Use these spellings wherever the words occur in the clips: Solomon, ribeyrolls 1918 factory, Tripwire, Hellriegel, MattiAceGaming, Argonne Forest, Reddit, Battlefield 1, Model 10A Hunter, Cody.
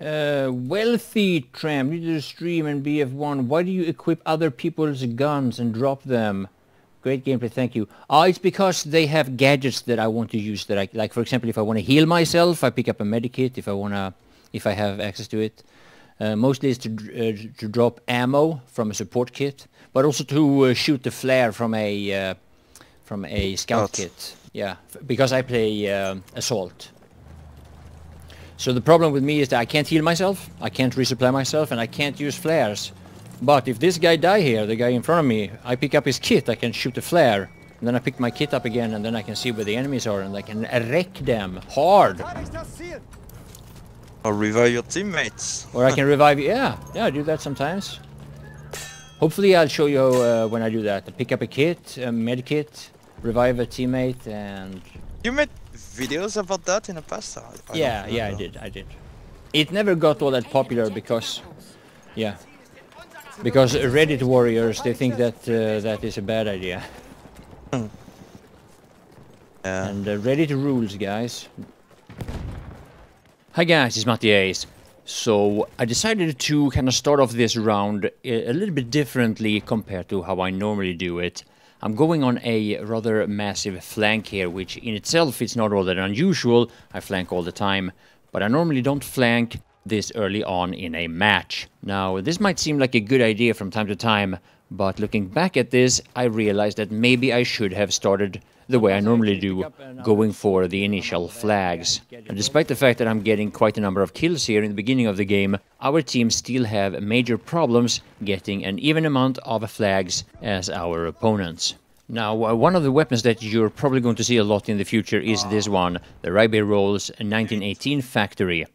Wealthy tramp, leader of stream and BF1, why do you equip other people's guns and drop them? Great gameplay, thank you. It's because they have gadgets that I want to use that I like. For example, if I want to heal myself, I pick up a medikit. If I have access to it, mostly it's to drop ammo from a support kit, but also to shoot the flare from a scout kit. Yeah, because I play assault. So the problem with me is that I can't heal myself, I can't resupply myself, and I can't use flares. But if this guy die here, the guy in front of me, I pick up his kit, I can shoot a flare, and then I pick my kit up again, and then I can see where the enemies are, and I can wreck them hard. Or revive your teammates. Or I can revive, yeah, I do that sometimes. Hopefully I'll show you when I do that. I pick up a kit, a med kit, revive a teammate, and... You made videos about that in the past? Yeah, I did. It never got all that popular because... Yeah. Because Reddit warriors, they think that that is a bad idea. And Reddit rules, guys. Hi guys, it's MattiAce. So I decided to kind of start off this round a little bit differently compared to how I normally do it. I'm going on a rather massive flank here, which in itself is not all that unusual. I flank all the time, but I normally don't flank this early on in a match. Now, this might seem like a good idea from time to time, but looking back at this, I realized that maybe I should have started the way I normally do, going for the initial flags. And despite the fact that I'm getting quite a number of kills here in the beginning of the game, our team still have major problems getting an even amount of flags as our opponents. Now, one of the weapons that you're probably going to see a lot in the future is this one, the Ribeyrolles 1918 Factory.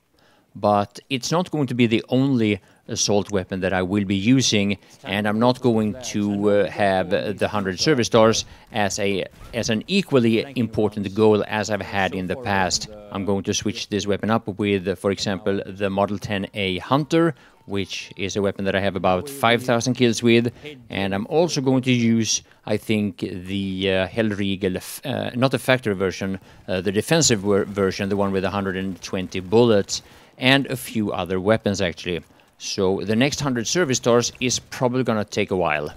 But it's not going to be the only assault weapon that I will be using, and I'm not going to have the 100 service stars as an equally important goal as I've had in the past. I'm going to switch this weapon up with, for example, the Model 10A Hunter, which is a weapon that I have about 5,000 kills with, and I'm also going to use, I think, the Hellriegel, not the factory version, the defensive version, the one with 120 bullets, and a few other weapons actually. So the next 100 service stars is probably gonna take a while.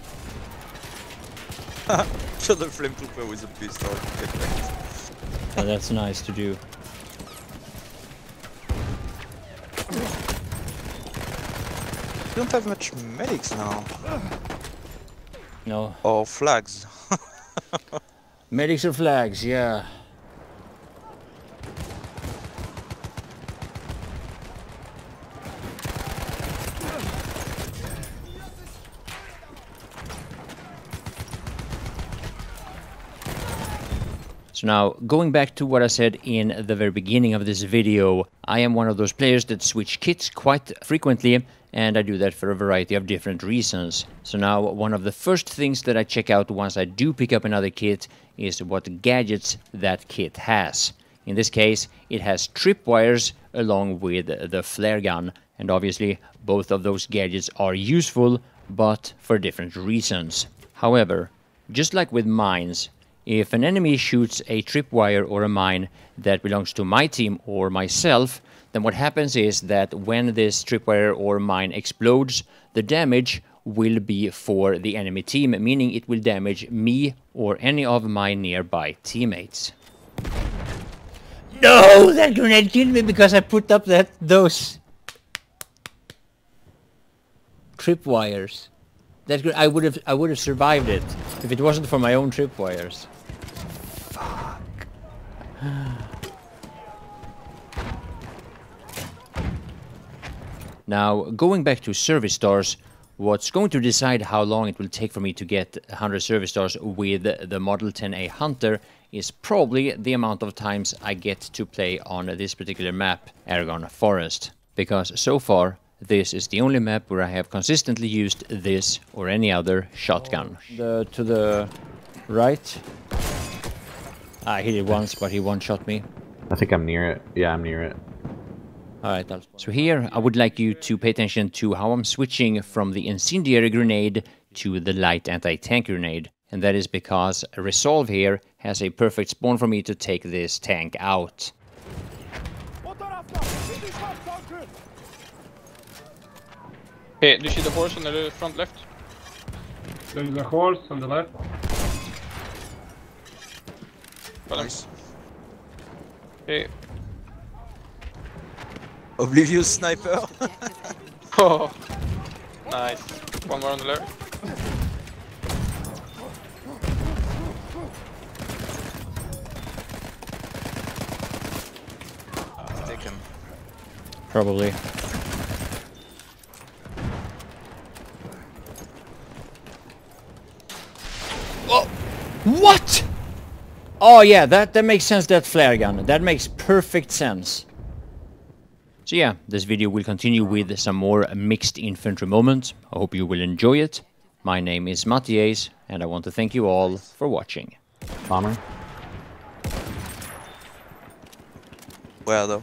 So the flamethrower with a pistol. Oh, that's nice to do. You don't have much medics now. No. Or flags. Medics or flags, yeah. So now, going back to what I said in the very beginning of this video, I am one of those players that switch kits quite frequently, and I do that for a variety of different reasons. So now, one of the first things that I check out once I do pick up another kit is what gadgets that kit has. In this case, it has tripwires along with the flare gun, and obviously both of those gadgets are useful, but for different reasons. However, just like with mines, if an enemy shoots a tripwire or a mine that belongs to my team or myself, then what happens is that when this tripwire or mine explodes, the damage will be for the enemy team, meaning it will damage me or any of my nearby teammates. No, that grenade killed me because I put up those tripwires. That I would have survived it if it wasn't for my own tripwires. Fuck. Now, going back to service stars, what's going to decide how long it will take for me to get 100 service stars with the Model 10A Hunter is probably the amount of times I get to play on this particular map, Argonne Forest. Because so far, this is the only map where I have consistently used this or any other shotgun. To the right. I hit it once, but he one-shot me. I think I'm near it. Yeah, I'm near it. Alright, so here I would like you to pay attention to how I'm switching from the incendiary grenade to the light anti-tank grenade. And that is because Resolve here has a perfect spawn for me to take this tank out. Hey, do you see the horse on the front left? There is a horse on the left. Nice. Hey. Oblivious sniper. Oh, nice. One more on the left. Take him. Probably. Oh, what? Oh yeah, that makes sense, that flare gun. That makes perfect sense. So yeah, this video will continue with some more mixed infantry moments. I hope you will enjoy it. My name is MattiAce, and I want to thank you all for watching. Bomber. Where though?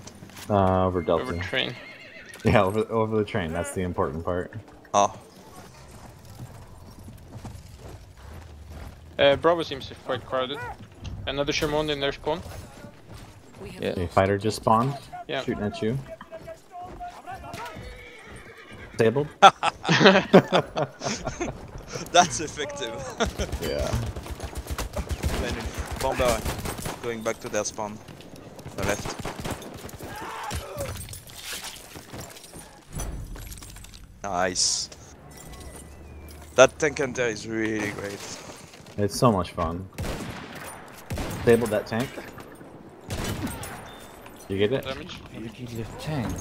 Over Delta. Over train. Yeah, over the train. That's the important part. Oh. Bravo seems quite crowded. Another Sherman in their spawn. Yeah. A fighter just spawned. Yeah. Shooting at you. Disabled. That's effective. Yeah. Bomber going back to their spawn. The left. Nice. That tank hunter is really great. It's so much fun. Disabled that tank. You get it? Damage. You get the tank.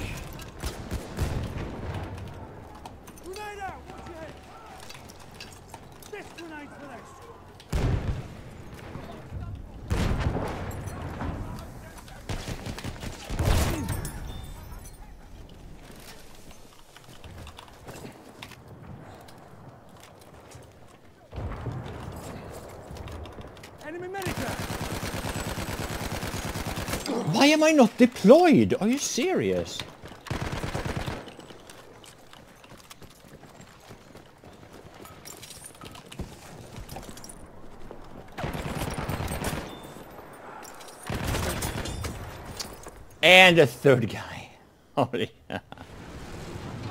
Why am I not deployed? Are you serious? And a third guy. Holy.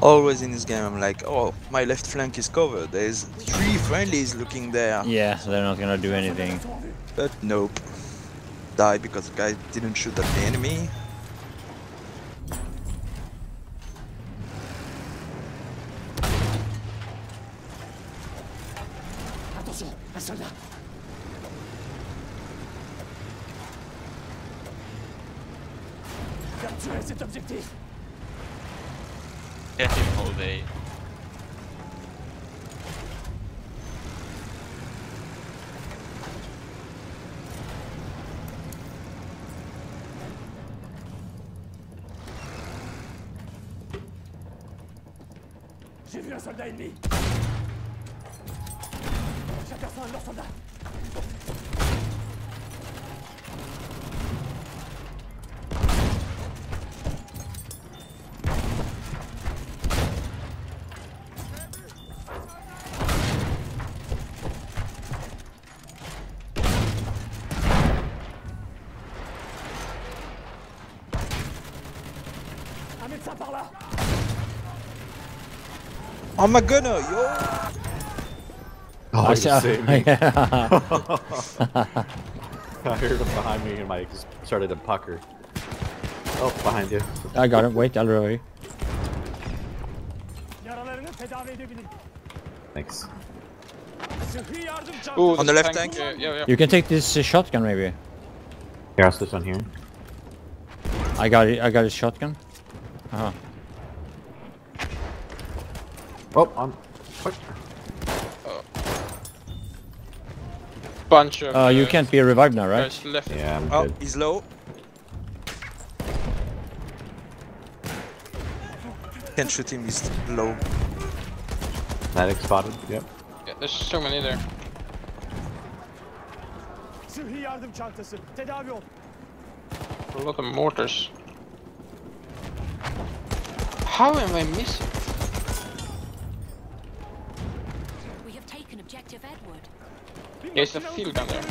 Always in this game I'm like, oh, my left flank is covered. There's three friendlies looking there. Yeah, so they're not gonna do anything. But nope. Die because the guy didn't shoot at the enemy. Get him all day. Oh my goodness, yo! Oh, I saved me. I heard him behind me and I started to pucker. Oh, behind you. I got him. Wait, Delroy. Thanks. Ooh, on the left tank. Yeah. You can take this shotgun maybe. Yeah, I'll switch on here. I got his shotgun. Uh-huh. Oh, I'm quick. Bunch of. You can't be revived now, right? Left. Yeah, I'm dead. He's low. Can't shoot him, he's low. Medic spotted, yep. Yeah, there's so many there. A lot of mortars. How am I missing? There's a field down there.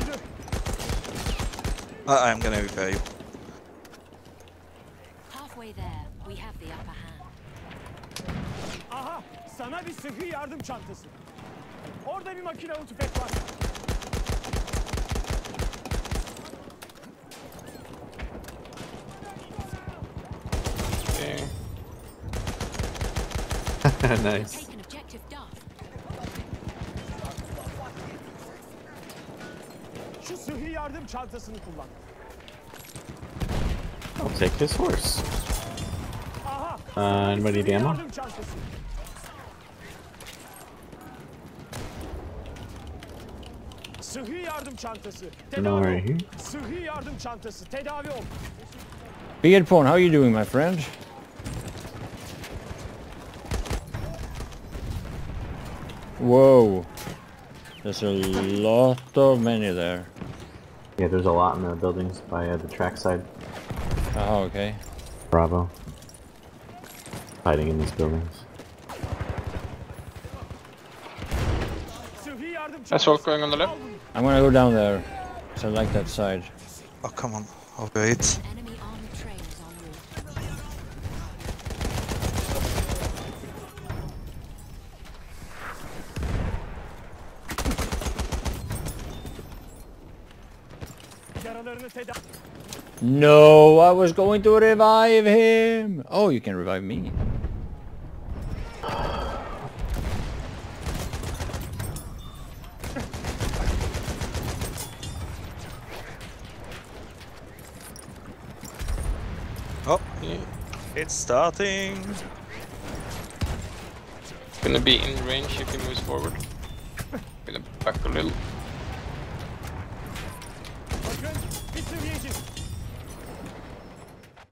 I'm gonna repair you. Halfway there, we have the upper hand. Aha, sana bir sıhhi yardım çantası. Orada bir makinalı tüfek var. Nice. Şu sıhhi yardım çantasını kullan. I'll take this horse. Anybody need ammo? No, right here. Beardporn, how are you doing, my friend? Whoa. There's a lot of many there. Yeah, there's a lot in the buildings by the trackside. Oh, okay. Bravo. Hiding in these buildings. That's all going on the left. I'm gonna go down there. So I like that side. Oh, come on. I'll do it. No, I was going to revive him. Oh, you can revive me. Oh, it's starting. It's gonna be in range if he moves forward. Gonna back a little.